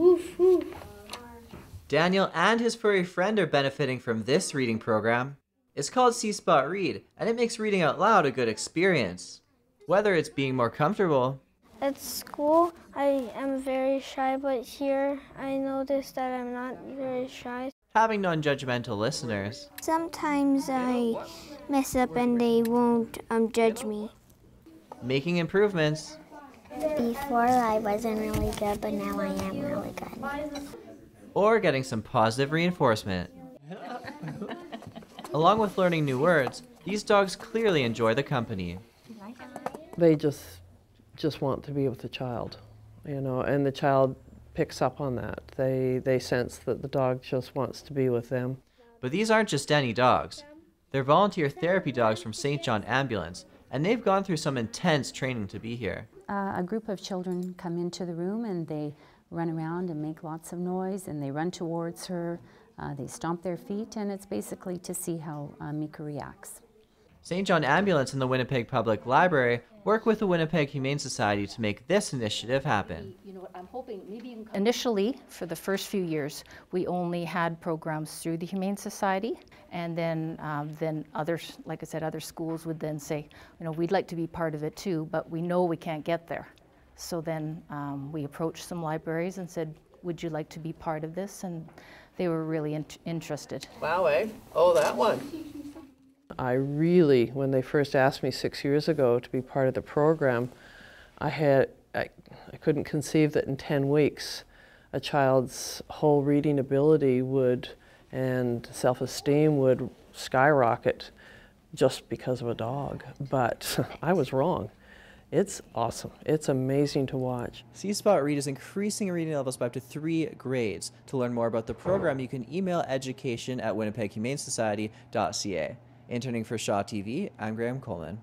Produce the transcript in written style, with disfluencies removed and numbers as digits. Woof, woof. Daniel and his furry friend are benefiting from this reading program. It's called See Spot Read, and it makes reading out loud a good experience, whether it's being more comfortable. At school, I am very shy, but here I noticed that I'm not very shy. Having non-judgmental listeners. Sometimes I mess up and they won't judge me. Making improvements. Before I wasn't really good, but now I am really good. Or getting some positive reinforcement. Along with learning new words, these dogs clearly enjoy the company. They just want to be with the child, you know, and the child picks up on that. They sense that the dog just wants to be with them. But these aren't just any dogs. They're volunteer therapy dogs from St. John Ambulance, and they've gone through some intense training to be here. A group of children come into the room and they run around and make lots of noise, and they run towards her, they stomp their feet, and it's basically to see how Mika reacts. St. John Ambulance and the Winnipeg Public Library work with the Winnipeg Humane Society to make this initiative happen. Initially, for the first few years, we only had programs through the Humane Society, and then others, like I said, other schools would then say, you know, we'd like to be part of it too, but we know we can't get there. So then we approached some libraries and said, would you like to be part of this? And they were really interested. Wow, eh? Oh, that one. I really, when they first asked me 6 years ago to be part of the program, I couldn't conceive that in 10 weeks a child's whole reading ability would, and self-esteem would skyrocket just because of a dog. But I was wrong. It's awesome. It's amazing to watch. See Spot Read is increasing reading levels by up to 3 grades. To learn more about the program, you can email education@winnipeghumanesociety.ca. Interning for Shaw TV, I'm Graham Coleman.